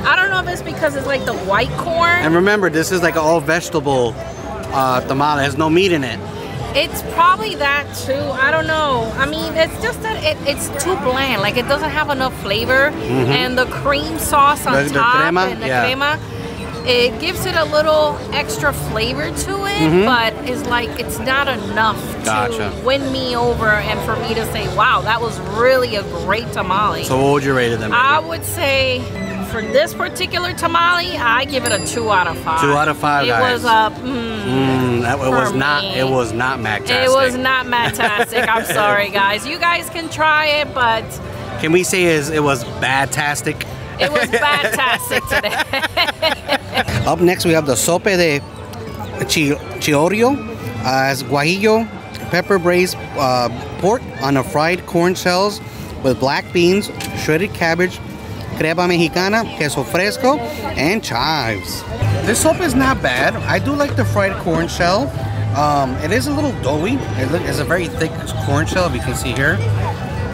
I don't know if it's because it's like the white corn. And remember, this is like an all vegetable uh, tamale, it has no meat in it. It's probably that too, I don't know. I mean, it's just that it, it's too bland, like it doesn't have enough flavor. Mm-hmm. And the cream sauce on the, top the crema, and the yeah. crema. It gives it a little extra flavor to it, mm-hmm. but it's like it's not enough gotcha. to win me over and for me to say, wow, that was really a great tamale. So what would you rate it then? Maybe? I would say for this particular tamale, I give it a two out of five. Two out of five, it guys. It was a mm, mm, that, it was me. not. It was not Magtastic. It was not Magtastic. I'm sorry, guys. You guys can try it, but can we say is it was bad-tastic? It was bad-tastic today. Up next, we have the sope de chiorio as guajillo, pepper braised uh, pork on a fried corn shells with black beans, shredded cabbage, crema mexicana, queso fresco, and chives. This sopa is not bad. I do like the fried corn shell. Um, it is a little doughy. It look, it's a very thick corn shell, if you can see here.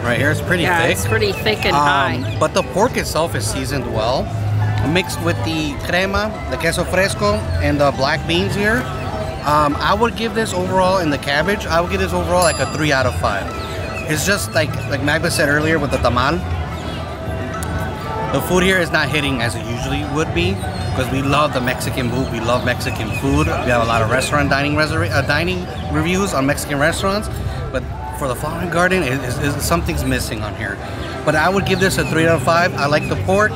Right here, it's pretty yeah, thick. It's pretty thick and um, high. But the pork itself is seasoned well, mixed with the crema, the queso fresco, and the black beans here. Um, I would give this overall, in the cabbage, I would give this overall like a three out of five. It's just like like Magda said earlier with the tamal. The food here is not hitting as it usually would be because we love the Mexican booth. We love Mexican food. We have a lot of restaurant dining uh, dining reviews on Mexican restaurants, but for the Flower and Garden, it, it, it, something's missing on here. But I would give this a three out of five. I like the pork.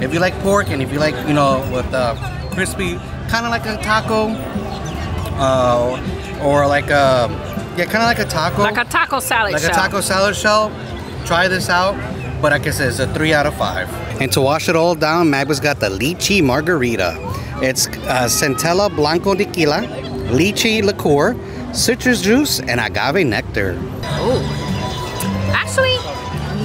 If you like pork, and if you like, you know, with uh, crispy, kind of like a taco. Uh, or like a, yeah, kind of like a taco. Like a taco salad like shell. Like a taco salad shell. Try this out. But like I said, it's a three out of five. And to wash it all down, Magda's got the lychee margarita. It's uh, Centella Blanco Tequila, lychee liqueur, citrus juice, and agave nectar. Ooh. Actually,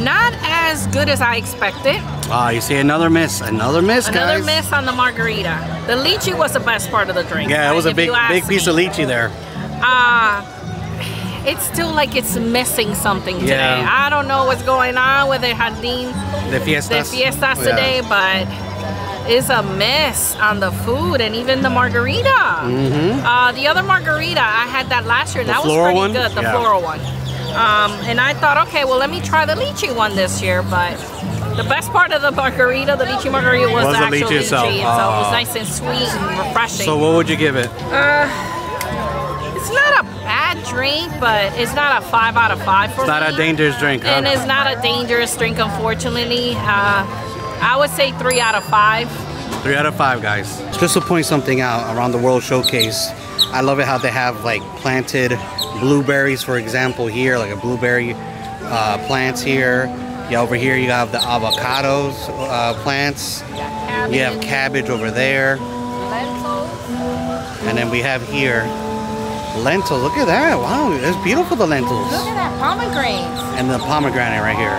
not as good as I expected. Ah, uh, you see another miss, another miss, another guys. Another miss on the margarita. The lychee was the best part of the drink. Yeah, right? It was a big, big piece me. of lychee there. Ah, uh, it's still like it's missing something yeah. today. I don't know what's going on with the Jardin de Fiestas, de Fiestas yeah. today, but it's a miss on the food and even the margarita. Mm-hmm. uh, the other margarita, I had that last year. The that was pretty one? good, the yeah. floral one. Um, and I thought, okay, well, let me try the lychee one this year, but the best part of the margarita, the lychee margarita, was, was the actual lychee itself. Lychee, uh, so it was nice and sweet and refreshing. So what would you give it? Uh, it's not a bad drink, but it's not a five out of five for me. It's not me. a dangerous drink, huh? And it's not a dangerous drink, unfortunately. Uh, I would say three out of five. Three out of five, guys. Just to point something out around the World Showcase, I love it how they have like planted blueberries, for example, here, like a blueberry uh, plants here. Yeah, over here you have the avocados uh, plants. You have cabbage over there. Lentils. And then we have here lentils. Look at that! Wow, it's beautiful, the lentils. Look at that, pomegranates. And the pomegranate right here.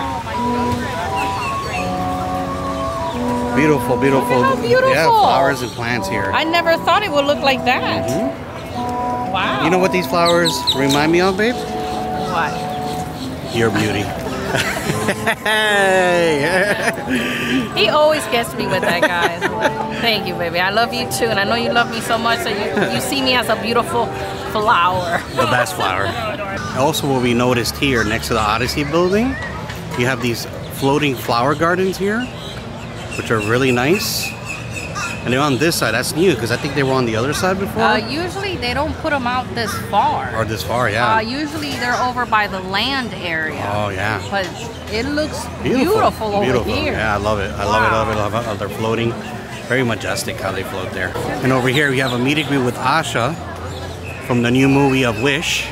Oh, beautiful, beautiful. Look at how beautiful. Yeah, flowers and plants here. I never thought it would look like that. Mm-hmm. Wow. You know what these flowers remind me of, babe? What? Your beauty. Hey! He always gets me with that, guys. Thank you, baby. I love you too, and I know you love me so much that you, you see me as a beautiful flower. The best flower. Also, what we noticed here next to the Odyssey building, you have these floating flower gardens here, which are really nice. And they're on this side. That's new because I think they were on the other side before. Uh, usually they don't put them out this far. Or this far, yeah. Uh, usually they're over by the land area. Oh, yeah. But it looks beautiful, beautiful over beautiful. here. Yeah, I love it. I wow. love it, love it, love it. Love it. They're floating. Very majestic how they float there. And over here we have a meet and greet with Asha from the new movie of Wish.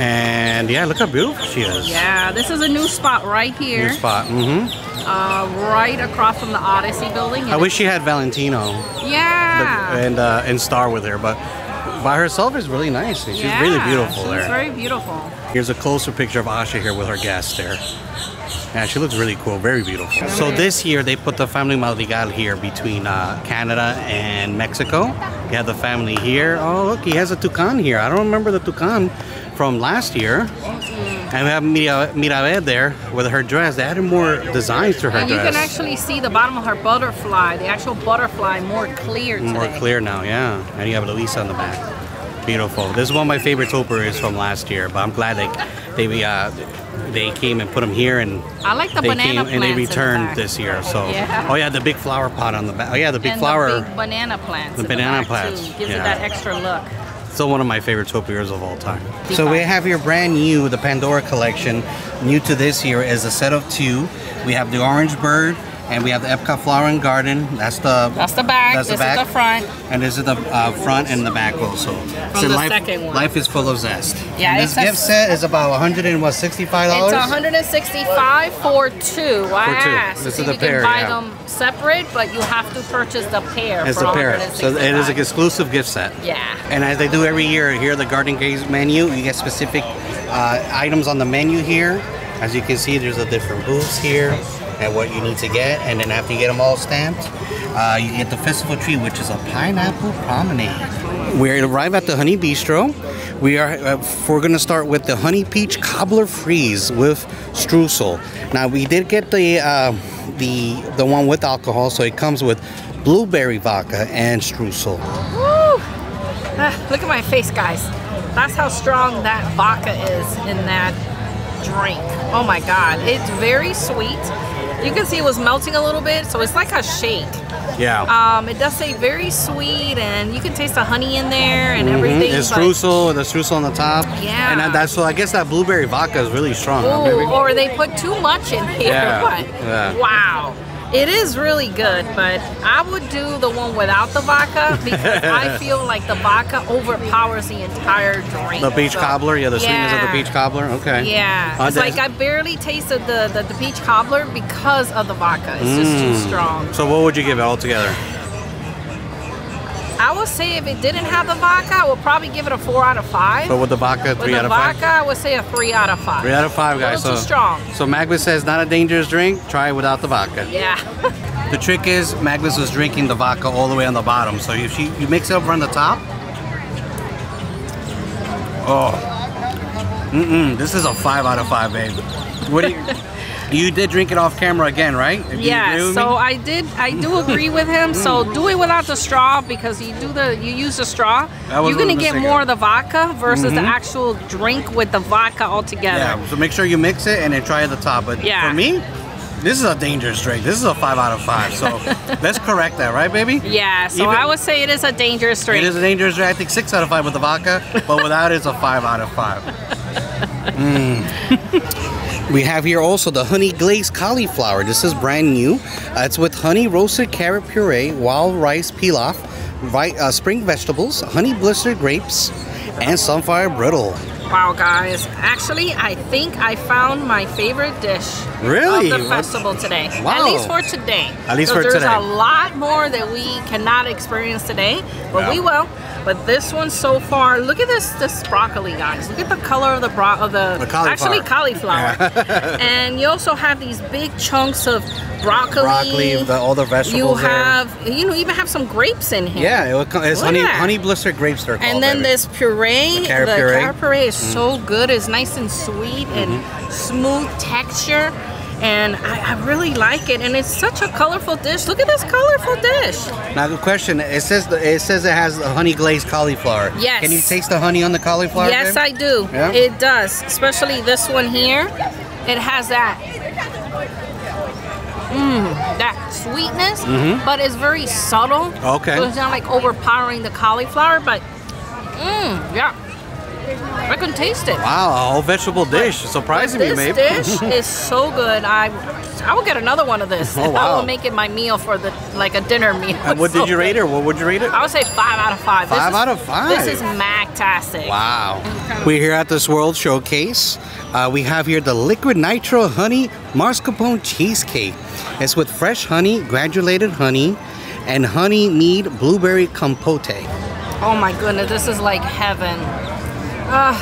And yeah, look how beautiful she is. Yeah, this is a new spot right here. New spot, mm-hmm. Uh, right across from the Odyssey building. I wish she had Valentino. Yeah. The, and uh, and Star with her, but by herself is really nice. She's yeah, really beautiful she's there. She's very beautiful. Here's a closer picture of Asha here with her guest there. Yeah, she looks really cool. Very beautiful. So this year they put the family Madrigal here between uh, Canada and Mexico. You have the family here. Oh look, he has a toucan here. I don't remember the toucan from last year. And we have Mira, Mirabel there with her dress. They added more designs to her and dress. You can actually see the bottom of her butterfly, the actual butterfly, more clear today. More clear now, yeah. And you have Luisa on the back. Beautiful. This is one of my favorite topiaries from last year, but I'm glad they they, uh, they came and put them here, and I like the they banana came and they returned the this year. So, yeah. Oh yeah, the big flower pot on the back. Oh yeah, the big and flower. The big banana plants. The banana the plants. Too. Gives yeah. it that extra look. still one of my favorite topiaries of all time. So we have your brand new, the Pandora collection. New to this year is a set of two. We have the Orange Bird, and we have the Epcot Flower and Garden. That's the that's the back. That's the this back. Is the front. And this is the uh, front and the back also. From so the life, second one. Life is full of zest. Yeah. And this gift a, set is about one hundred sixty-five dollars. It's one hundred sixty-five dollars for two. I for two. asked. This so is the pair. You can buy yeah. them separate, but you have to purchase the pair. It's the pair. So it is an exclusive gift set. Yeah. And as they do every year, here at the Garden Gaze menu, you get specific uh, items on the menu here. As you can see, there's a different booths here. And what you need to get, and then after you get them all stamped, uh, you get the festival tree, which is a pineapple promenade. We arrive at the Honey Bistro. We are uh, we're gonna start with the Honey Peach Cobbler Freeze with streusel. Now we did get the uh, the the one with alcohol, so it comes with blueberry vodka and streusel. Woo! Ah, look at my face, guys. That's how strong that vodka is in that drink. Oh my God, it's very sweet. You can see it was melting a little bit, so it's like a shake. Yeah. Um, it does say very sweet, and you can taste the honey in there and mm-hmm. everything. It's streusel, like, the streusel on the top. Yeah. And that's so I guess that blueberry vodka is really strong. Ooh, huh? Or they put too much in here. Yeah. But yeah. Wow. It is really good, but I would do the one without the vodka because I feel like the vodka overpowers the entire drink. The peach so, cobbler? Yeah, the yeah. sweetness of the peach cobbler? Okay. Yeah. Uh, it's like I barely tasted the, the, the peach cobbler because of the vodka. It's mm. just too strong. So what would you give it altogether? I would say if it didn't have the vodka, I would probably give it a four out of five. But with the vodka, three out of five? With the vodka, I would say a three out of five. Three out of five, guys. A little too strong. So Magnus says, not a dangerous drink, try it without the vodka. Yeah. The trick is, Magnus was drinking the vodka all the way on the bottom. So if you, you mix it up around the top. Oh. Mm-mm. This is a five out of five, babe. What do you... You did drink it off camera again, right? If yeah. So me? I did. I do agree with him. So do it without the straw because you do the you use the straw. You're gonna get more of the vodka versus mm-hmm. the actual drink with the vodka altogether. Yeah. So make sure you mix it and then try the top. But yeah. for me, this is a dangerous drink. This is a five out of five. So let's correct that, right, baby? Yeah. So Even, I would say it is a dangerous drink. It is a dangerous drink. I think six out of five with the vodka, but without it's a five out of five. Mm. We have here also the honey glazed cauliflower. This is brand new. Uh, it's with honey roasted carrot puree, wild rice pilaf, right, uh, spring vegetables, honey blistered grapes, and sunfire brittle. Wow, guys. Actually, I think I found my favorite dish really? of the festival today. Wow. At least for today. At least for today. There's a lot more that we cannot experience today, but yeah. we will. But this one so far, look at this this broccoli, guys. Look at the color of the bro of the, the cauliflower. actually cauliflower. Yeah. And you also have these big chunks of broccoli. Broccoli, the, all the vegetables. You have, there. you know, even have some grapes in here. Yeah, it, it's honey, honey blistered grapes. They're called, and then baby. this puree, the carrot the puree, carrot puree is mm-hmm. so good. It's nice and sweet and mm-hmm. smooth texture. And I, I really like it, and it's such a colorful dish. Look at this colorful dish. Now the question, it says it says it has a honey glazed cauliflower. Yes. Can you taste the honey on the cauliflower? Yes, babe? I do. Yeah? It does, especially this one here. It has that. Mmm, that sweetness, mm-hmm. but it's very subtle. Okay. So it's not like overpowering the cauliflower, but mmm, yeah. I can taste it. Wow, a whole vegetable dish. But Surprising me, maybe. This dish is so good. I I will get another one of this. Oh, wow. I will make it my meal for the like a dinner meal. And what so did you rate it? What would you rate it? I would say five out of five. Five this out is, of five? This is magtastic. Wow. We're here at this World Showcase. Uh, we have here the Liquid Nitro Honey Mascarpone Cheesecake. It's with fresh honey, granulated honey, and honey mead blueberry compote. Oh my goodness, this is like heaven. Uh,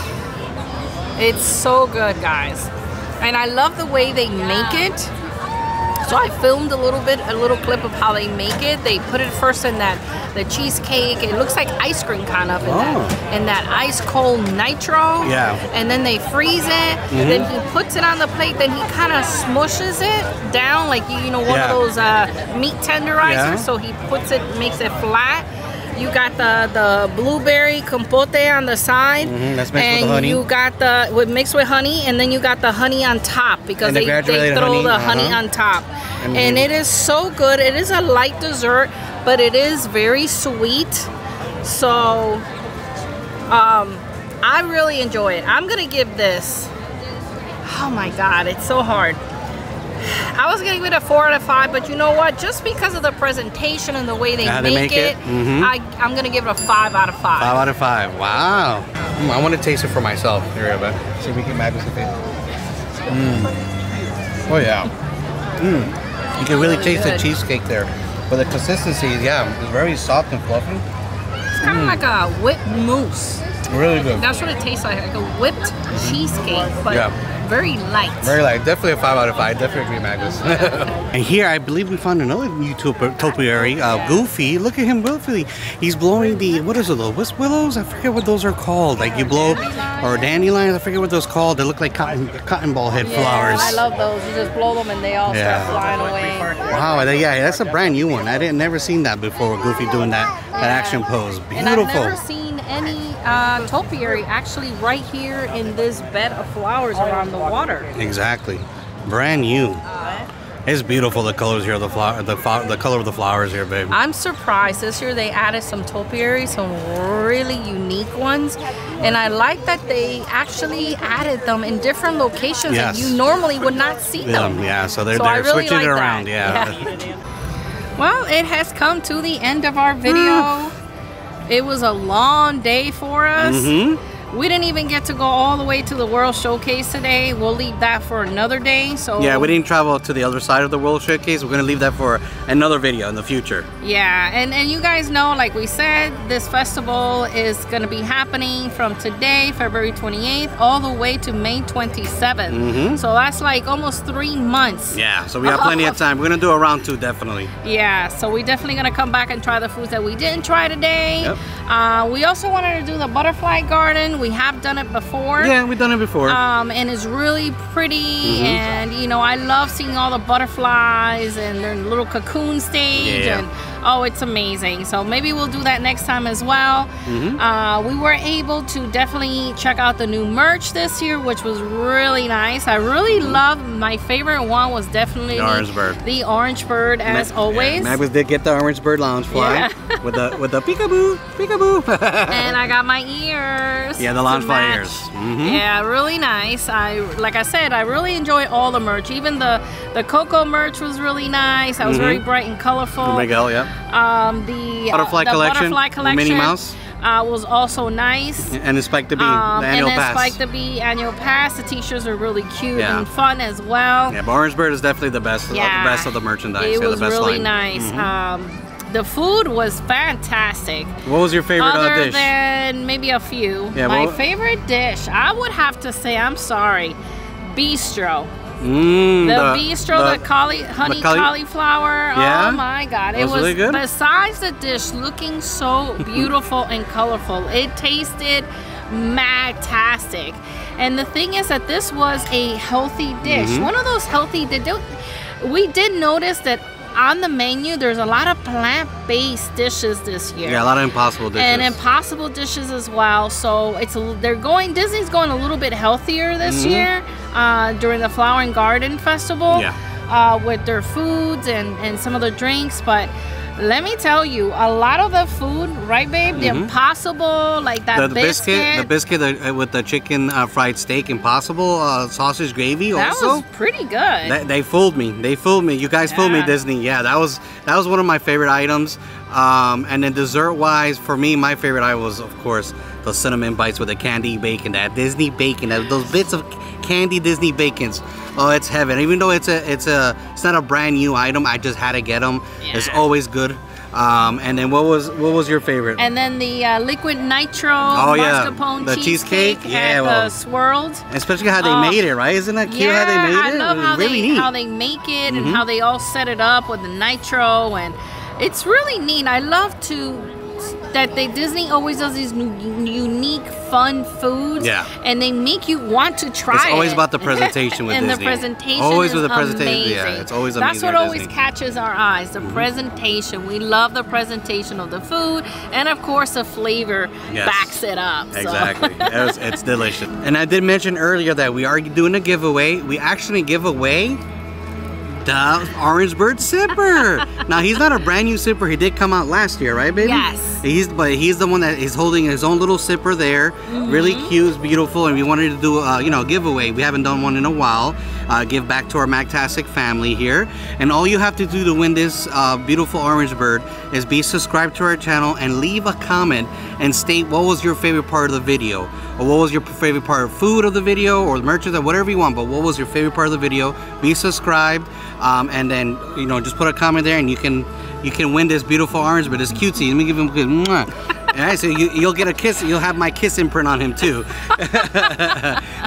it's so good, guys, and I love the way they make it. So I filmed a little bit, a little clip of how they make it. They put it first in that the cheesecake. It looks like ice cream kind of in, oh. that, in that ice cold nitro. Yeah. And then they freeze it. Mm-hmm. Then he puts it on the plate. Then he kind of smushes it down like, you know, one yeah. of those uh, meat tenderizers. Yeah. So he puts it, makes it flat. You got the, the blueberry compote on the side. Mm-hmm, that's mixed and with the honey. You got the with mixed with honey, and then you got the honey on top because they, the they throw honey. the uh-huh. honey on top. And, and it is so good. It is a light dessert, but it is very sweet. So Um, I really enjoy it. I'm gonna give this, oh my god, it's so hard. I was gonna give it a four out of five, but you know what? Just because of the presentation and the way they, make, they make it, it mm-hmm. I, I'm gonna give it a five out of five. Five out of five. Wow. Mm, I want to taste it for myself. Here we go. See if we can magnificate. Mm. Oh yeah. Mm. You can really, really taste good. The cheesecake there, but the consistency, yeah, is very soft and fluffy. It's kind of mm. like a whipped mousse. Really good. That's what it tastes like, like a whipped mm-hmm. cheesecake, but yeah. very light. Very light. Definitely a five out of five. Definitely agree, Magnus. And here, I believe we found another YouTuber topiary, uh, Goofy. Look at him, Goofy. He's blowing the, what is it, those willows? I forget what those are called. Like you blow, or dandelions. I forget what those are called. They look like cotton, cotton ball head yeah, flowers. I love those. You just blow them and they all yeah. start flying away. Wow. Yeah, that's a brand new one. I didn't never seen that before. Goofy doing that that action pose. Beautiful. And I've never seen any. Uh, Uh, topiary actually right here in this bed of flowers around the water. Exactly, brand new. Uh, it's beautiful, the colors here, the flower, the, the color of the flowers here, babe. I'm surprised this year they added some topiaries, some really unique ones, and I like that they actually added them in different locations yes. that you normally would not see them. them. Yeah, so they're, so they're really switching like it around. That. Yeah. yeah. Well, it has come to the end of our video. It was a long day for us. Mm-hmm. We didn't even get to go all the way to the World Showcase today. We'll leave that for another day. So yeah, we didn't travel to the other side of the World Showcase. We're gonna leave that for another video in the future. Yeah, and, and you guys know, like we said, this festival is gonna be happening from today, February twenty-eighth, all the way to May twenty-seventh. Mm-hmm. So that's like almost three months. Yeah, so we have plenty of time. We're gonna do a round two, definitely. Yeah, so we're definitely gonna come back and try the foods that we didn't try today. Yep. Uh, we also wanted to do the Butterfly Garden. We have done it before. Yeah, we've done it before. Um, and it's really pretty. Mm-hmm. And, you know, I love seeing all the butterflies and their little cocoon stage. Yeah. And, oh, it's amazing. So maybe we'll do that next time as well. Mm-hmm. Uh, we were able to definitely check out the new merch this year, which was really nice. I really mm-hmm. loved, my favorite one was definitely the Orange Bird. The Orange Bird, as Ma always. Yeah. Magnus did get the Orange Bird Loungefly yeah. with the with the peekaboo, peekaboo. And I got my ears. Yeah. Yeah, the Loungefly ears. Mm-hmm. Yeah, really nice. I like I said, I really enjoy all the merch. Even the the Coco merch was really nice. That was mm-hmm. very bright and colorful. The Miguel, yeah. Um, the butterfly uh, the collection, butterfly collection, Minnie Mouse uh, was also nice. And the Spike the Bee um, the annual and pass. Spike the Bee annual pass. The t-shirts are really cute yeah. and fun as well. Yeah, but Orange Bird is definitely the best. Yeah. The best of the merchandise. It yeah, was the best really line. nice. Mm-hmm. um, The food was fantastic. What was your favorite Other uh, dish? Other than maybe a few. Yeah, My well, favorite dish, I would have to say, I'm sorry, bistro. Mm, the, the bistro, the, the cauli honey cauli cauliflower. Yeah. Oh my God. It was, was really good. Besides the dish looking so beautiful and colorful, it tasted magtastic. And the thing is that this was a healthy dish. Mm-hmm. One of those healthy, they do, we did notice that on the menu, there's a lot of plant-based dishes this year. Yeah, a lot of Impossible dishes. And Impossible dishes as well. So it's a, they're going, Disney's going a little bit healthier this mm-hmm. year uh, during the Flower and Garden Festival yeah. uh, with their foods and, and some of the drinks. But let me tell you, a lot of the food, right, babe? Mm-hmm. The Impossible, like that the, the biscuit. biscuit. The biscuit with the chicken uh, fried steak, Impossible, uh, sausage gravy that also. That was pretty good. That, they fooled me. They fooled me. You guys yeah. fooled me, Disney. Yeah, that was that was one of my favorite items. Um, and then dessert-wise, for me, my favorite item was, of course, the cinnamon bites with the candy bacon, that Disney bacon, that, those bits of candy Disney bacons. Oh, it's heaven. Even though it's a, it's a, it's not a brand new item, I just had to get them. Yeah. It's always good. Um, and then what was what was your favorite? And then the uh, liquid nitro oh, mascarpone yeah. the cheesecake, cheesecake yeah, and well, the swirled. Especially how they uh, made it, right? Isn't that cute yeah, how they made I it? I love it how, really they, how they make it mm-hmm. and how they all set it up with the nitro. And it's really neat. I love to... that they Disney always does these new, unique, fun foods, yeah, and they make you want to try. It's always it. about the presentation with and Disney. And the presentation, always is with the presentation, yeah, it's always amazing. That's what always Disney. catches our eyes. The mm-hmm. presentation. We love the presentation of the food, and of course, the flavor yes. backs it up. So. Exactly, it's, it's delicious. And I did mention earlier that we are doing a giveaway. We actually give away the Orange Bird Sipper. Now, he's not a brand new sipper. He did come out last year, right, baby? Yes. He's but he's the one that is holding his own little sipper there. Mm-hmm. Really cute, beautiful, and we wanted to do uh, you know, a giveaway. We haven't done one in a while. Uh, give back to our Magtastic family here. And all you have to do to win this uh, beautiful orange bird is be subscribed to our channel and leave a comment and state what was your favorite part of the video, or what was your favorite part of food of the video, or merchandise, whatever you want, but what was your favorite part of the video. Be subscribed, um, and then, you know, just put a comment there and you can you can win this beautiful orange bird. It's cutesy. Let me give him a good mwah. All right, so you, you'll get a kiss. You'll have my kiss imprint on him too.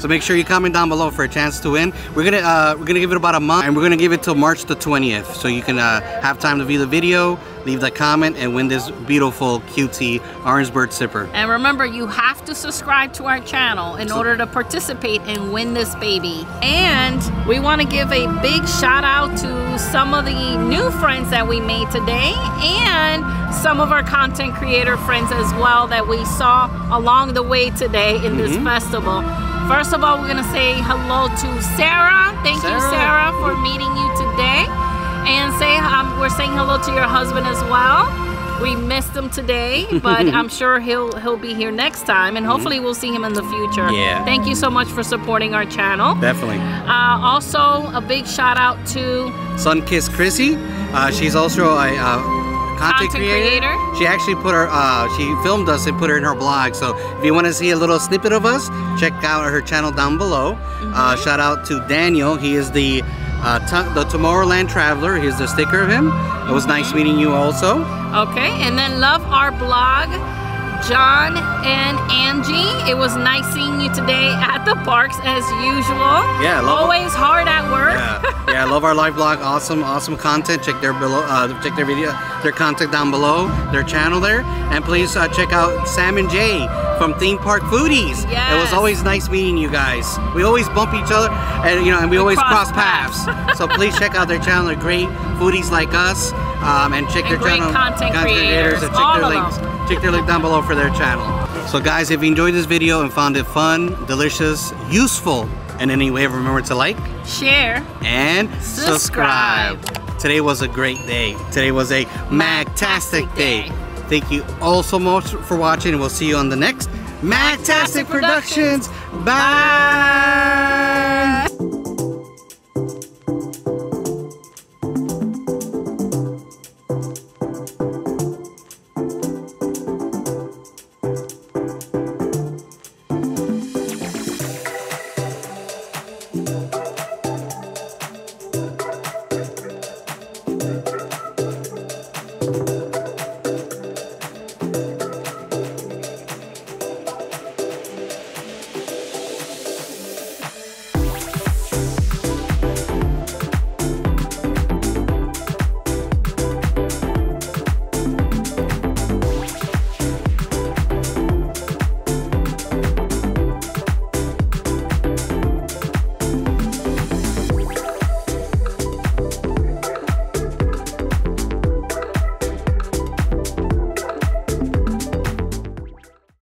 So make sure you comment down below for a chance to win. We're gonna uh, we're gonna give it about a month, and we're gonna give it till March the twentieth. So you can uh, have time to view the video, leave the comment, and win this beautiful cutesy orange bird sipper. And remember, you have to subscribe to our channel in order to participate and win this baby. And we want to give a big shout out to some of the new friends that we made today, and some of our content creator friends as well that we saw along the way today in mm-hmm. this festival. First of all, we're gonna say hello to Sarah. Thank Sarah. you, Sarah, for meeting you today. And say um, we're saying hello to your husband as well. We missed him today, but I'm sure he'll he'll be here next time, and hopefully we'll see him in the future. Yeah. Thank you so much for supporting our channel. Definitely. Uh, also, a big shout out to Sunkiss Chrissy. Uh, she's also a uh, Content creator. creator. She actually put her, uh, she filmed us and put her in her blog. So if you want to see a little snippet of us, check out her channel down below. Mm-hmm. uh, shout out to Daniel. He is the uh, the Tomorrowland Traveler. Here's the sticker of him. Mm-hmm. It was nice meeting you also. Okay, and then love our blog, John and Angie. It was nice seeing you today at the parks as usual. Yeah, love always our, hard at work. Yeah, yeah, I love our live blog. Awesome, awesome content. Check their below, uh, check their video, their contact down below, their channel there, and please uh, check out Sam and Jay from Theme Park Foodies. Yes. It was always nice meeting you guys. We always bump each other, and you know, and we, we always cross, cross paths. paths. So please check out their channel. They're great foodies like us, um, and check and their great channel. Content, content creators. creators and check their links. Them. Check their link down below for their channel. So guys, if you enjoyed this video and found it fun, delicious, useful in any way, remember to like, share, and subscribe. subscribe. Today was a great day. Today was a Magtastic day. day. Thank you all so much for watching, and we'll see you on the next Magtastic Productions. Bye. Bye.